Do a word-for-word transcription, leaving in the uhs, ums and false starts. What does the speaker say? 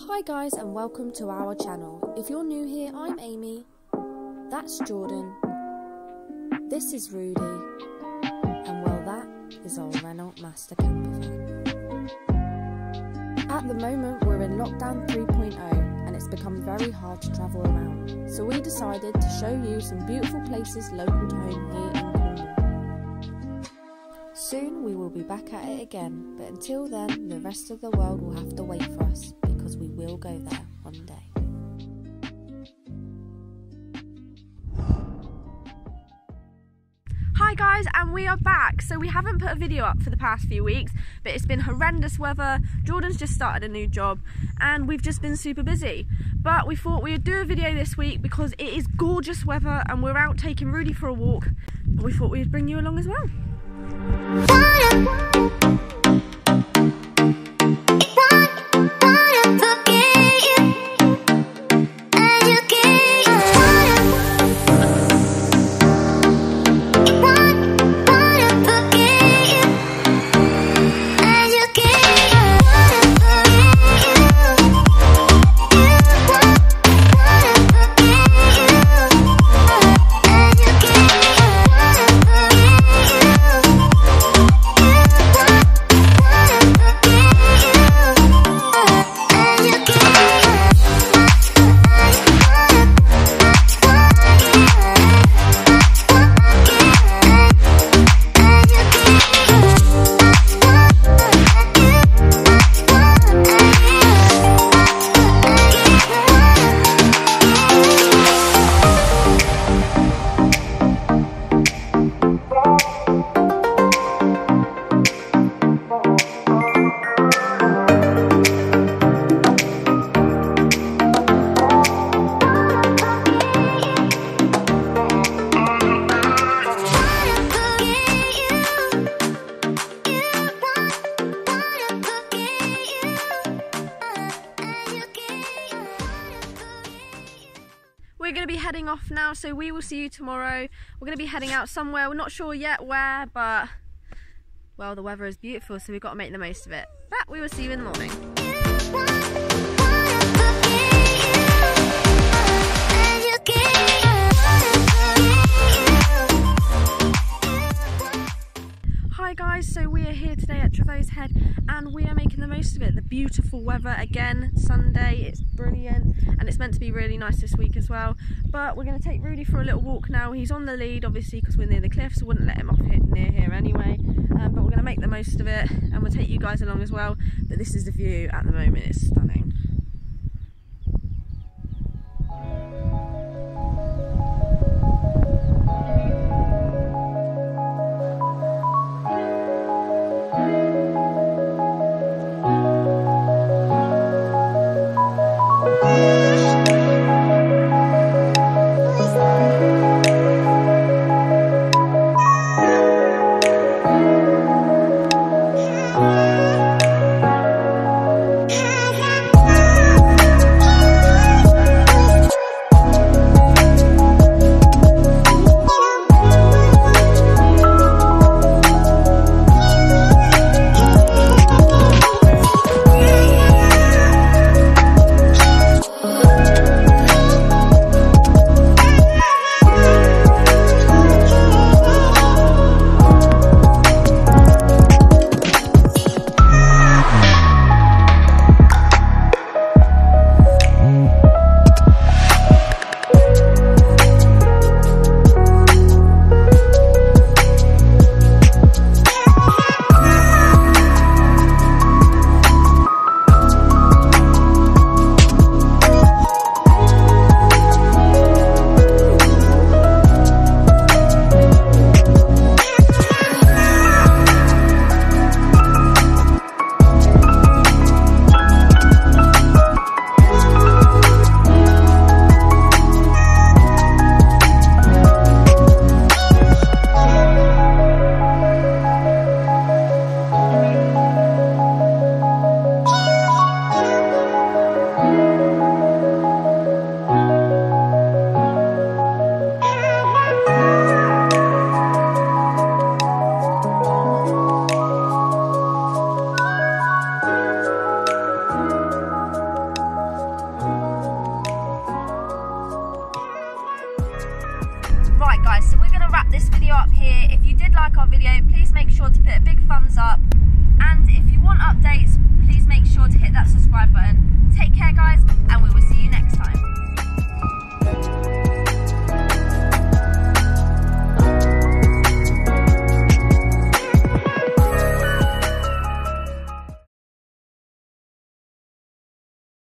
Hi guys and welcome to our channel. If you're new here, I'm Amy, that's Jordan, this is Rudy, and well, that is our Renault Master camper van. At the moment we're in lockdown three point oh and it's become very hard to travel around, so we decided to show you some beautiful places local to home here in Cornwall. Soon we will be back at it again, but until then the rest of the world will have to wait for us. We will go there one day. Hi guys, and we are back. So we haven't put a video up for the past few weeks, but it's been horrendous weather. Jordan's just started a new job and we've just been super busy, but we thought we would do a video this week because it is gorgeous weather and we're out taking Rudy for a walk, but we thought we'd bring you along as well. We're going to be heading off now, so we will see you tomorrow. We're going to be heading out somewhere, we're not sure yet where, but well, the weather is beautiful, so we've got to make the most of it. But we will see you in the morning. Hi guys, so we are here today at Trevose Head and we are making the most of it. The beautiful weather again, Sunday, it's brilliant and it's meant to be really nice this week as well. But we're going to take Rudy for a little walk now. He's on the lead obviously because we're near the cliffs, so I wouldn't let him off here, near here anyway. Um, but we're going to make the most of it and we'll take you guys along as well. But this is the view at the moment, it's stunning. wrap this video up here. If you did like our video, please make sure to put a big thumbs up, and if you want updates, please make sure to hit that subscribe button. Take care guys, and we will see you